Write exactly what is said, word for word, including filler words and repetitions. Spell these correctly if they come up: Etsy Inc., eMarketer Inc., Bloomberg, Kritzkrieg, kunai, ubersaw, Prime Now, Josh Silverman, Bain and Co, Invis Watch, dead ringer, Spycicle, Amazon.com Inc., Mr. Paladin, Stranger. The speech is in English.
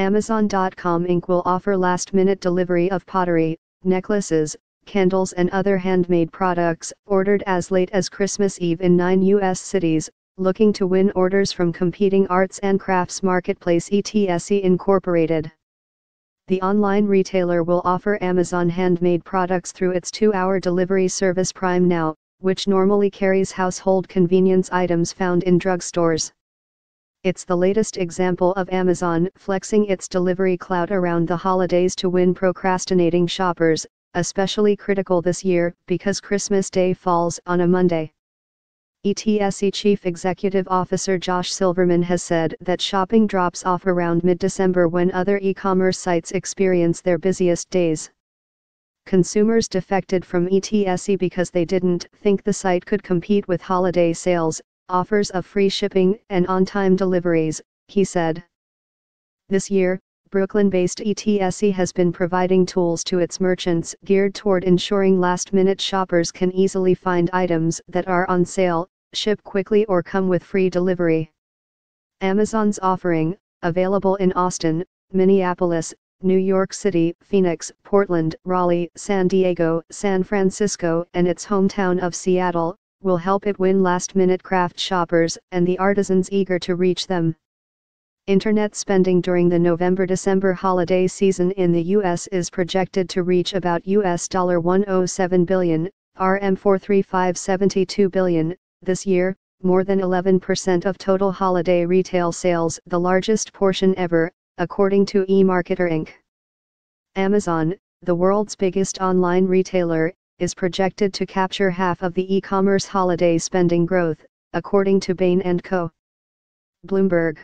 Amazon dot com Incorporated will offer last-minute delivery of pottery, necklaces, candles and other handmade products, ordered as late as Christmas Eve in nine U S cities, looking to win orders from competing arts and crafts marketplace Etsy Incorporated. The online retailer will offer Amazon handmade products through its two-hour delivery service Prime Now, which normally carries household convenience items found in drugstores. It's the latest example of Amazon flexing its delivery clout around the holidays to win procrastinating shoppers, especially critical this year because Christmas Day falls on a Monday. Etsy Chief Executive Officer Josh Silverman has said that shopping drops off around mid-December when other e-commerce sites experience their busiest days. Consumers defected from Etsy because they didn't think the site could compete with holiday sales, offers of free shipping and on-time deliveries, he said. This year, Brooklyn-based Etsy has been providing tools to its merchants geared toward ensuring last-minute shoppers can easily find items that are on sale, ship quickly or come with free delivery. Amazon's offering, available in Austin, Minneapolis, New York City, Phoenix, Portland, Raleigh, San Diego, San Francisco and its hometown of Seattle, will help it win last-minute craft shoppers and the artisans eager to reach them. Internet spending during the November-December holiday season in the U S is projected to reach about U S one hundred seven billion dollars, R M four thirty-five point seven two billion dollars, this year, more than eleven percent of total holiday retail sales, the largest portion ever, according to eMarketer Incorporated. Amazon, the world's biggest online retailer, is projected to capture half of the e-commerce holiday spending growth, according to Bain and Co. Bloomberg.